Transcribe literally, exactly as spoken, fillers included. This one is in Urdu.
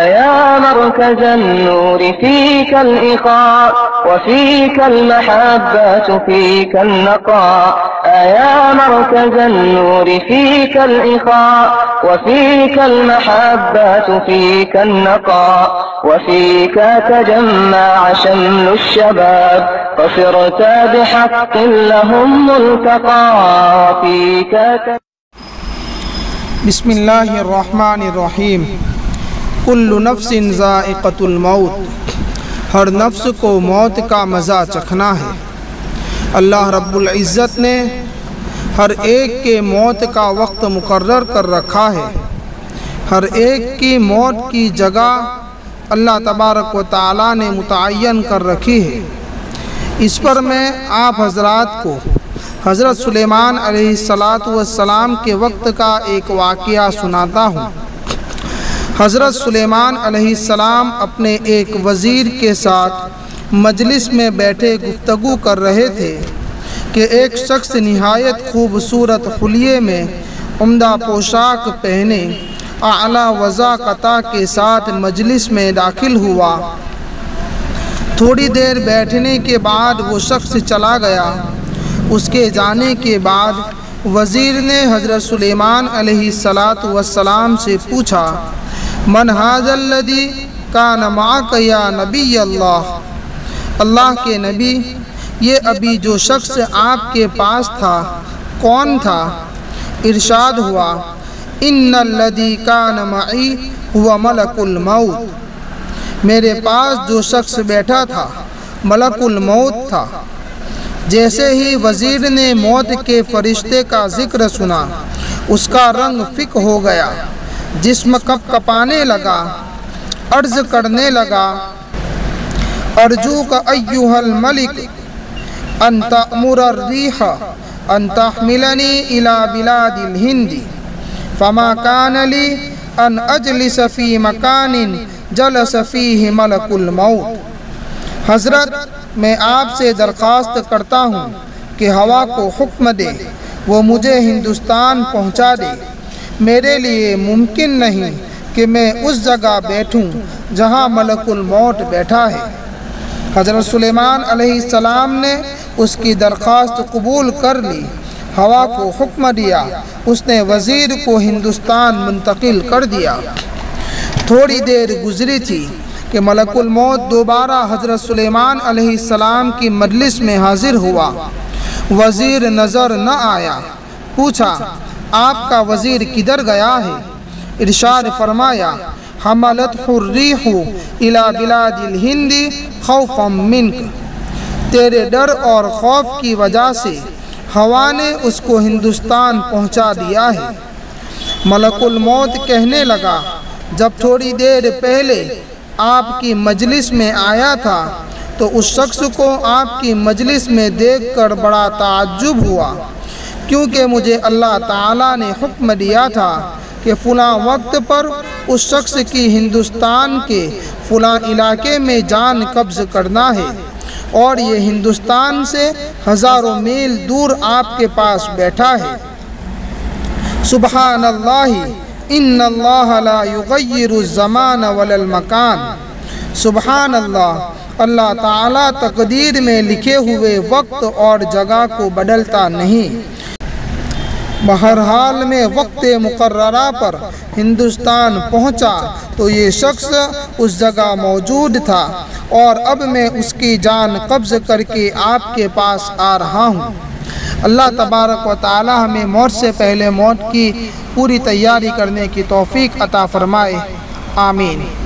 يا مركز النور فيك الإخاء وفيك المحبة فيك النقاء. يا مركز النور فيك الإخاء وفيك المحبة فيك النقاء. وفيك تجمع شمل الشباب فصرت بحق لهم ملتقى. وفيك بسم الله الرحمن الرحيم. کل نفس ذائقۃ الموت، ہر نفس کو موت کا مزہ چکھنا ہے. اللہ رب العزت نے ہر ایک کے موت کا وقت مقرر کر رکھا ہے. ہر ایک کی موت کی جگہ اللہ تبارک و تعالیٰ نے متعین کر رکھی ہے. اس پر میں آپ حضرات کو حضرت سلیمان علیہ الصلاۃ والسلام کے وقت کا ایک واقعہ سناتا ہوں. حضرت سلیمان علیہ السلام اپنے ایک وزیر کے ساتھ مجلس میں بیٹھے گفتگو کر رہے تھے کہ ایک شخص نہایت خوبصورت خلیے میں عمدہ پوشاک پہنے اعلیٰ وضاقتہ کے ساتھ مجلس میں داخل ہوا. تھوڑی دیر بیٹھنے کے بعد وہ شخص چلا گیا. اس کے جانے کے بعد وزیر نے حضرت سلیمان علیہ السلام سے پوچھا، من ھذا الذی کان معک یا نبی اللہ؟ اللہ کے نبی، یہ ابھی جو شخص آپ کے پاس تھا کون تھا؟ ارشاد ہوا، ان الذی کان معی ہوا ملک الموت، میرے پاس جو شخص بیٹھا تھا ملک الموت تھا. جیسے ہی وزیر نے موت کے فرشتے کا ذکر سنا اس کا رنگ فک ہو گیا، جسم کپ کپانے لگا، عرض کرنے لگا، ارجوک ایھا الملک ان تأمر الریح ان تحملنی الی بلاد الہند فما کان لی ان اجلس فی مکان جلس فیہ ملک الموت. حضرت، میں آپ سے درخواست کرتا ہوں کہ ہوا کو حکم دے وہ مجھے ہندوستان پہنچا دے. میرے لیے ممکن نہیں کہ میں اس جگہ بیٹھوں جہاں ملک الموت بیٹھا ہے. حضرت سلیمان علیہ السلام نے اس کی درخواست قبول کر لی، ہوا کو حکم دیا، اس نے وزیر کو ہندوستان منتقل کر دیا. تھوڑی دیر گزری تھی کہ ملک الموت دوبارہ حضرت سلیمان علیہ السلام کی مجلس میں حاضر ہوا. وزیر نظر نہ آیا. پوچھا، آپ کا وزیر کدھر گیا ہے؟ ارشاد فرمایا، حملت الریح الی بلاد الہند خوفا منک، تیرے ڈر اور خوف کی وجہ سے ہوا نے اس کو ہندوستان پہنچا دیا ہے. ملک الموت کہنے لگا، جب تھوڑی دیر پہلے آپ کی مجلس میں آیا تھا تو اس شخص کو آپ کی مجلس میں دیکھ کر بڑا تعجب ہوا، کیونکہ مجھے اللہ تعالیٰ نے حکم دیا تھا کہ فلاں وقت پر اس شخص کی ہندوستان کے فلاں علاقے میں جان قبض کرنا ہے، اور یہ ہندوستان سے ہزاروں میل دور آپ کے پاس بیٹھا ہے. سبحان اللہ، ان اللہ لا یغیر الزمان ولا المکان. سبحان اللہ، اللہ تعالیٰ تقدیر میں لکھے ہوئے وقت اور جگہ کو بدلتا نہیں. بہرحال میں وقت مقررہ پر ہندوستان پہنچا تو یہ شخص اس جگہ موجود تھا، اور اب میں اس کی جان قبض کر کے آپ کے پاس آ رہا ہوں. اللہ تبارک و تعالی ہمیں موت سے پہلے موت کی پوری تیاری کرنے کی توفیق عطا فرمائے. آمین.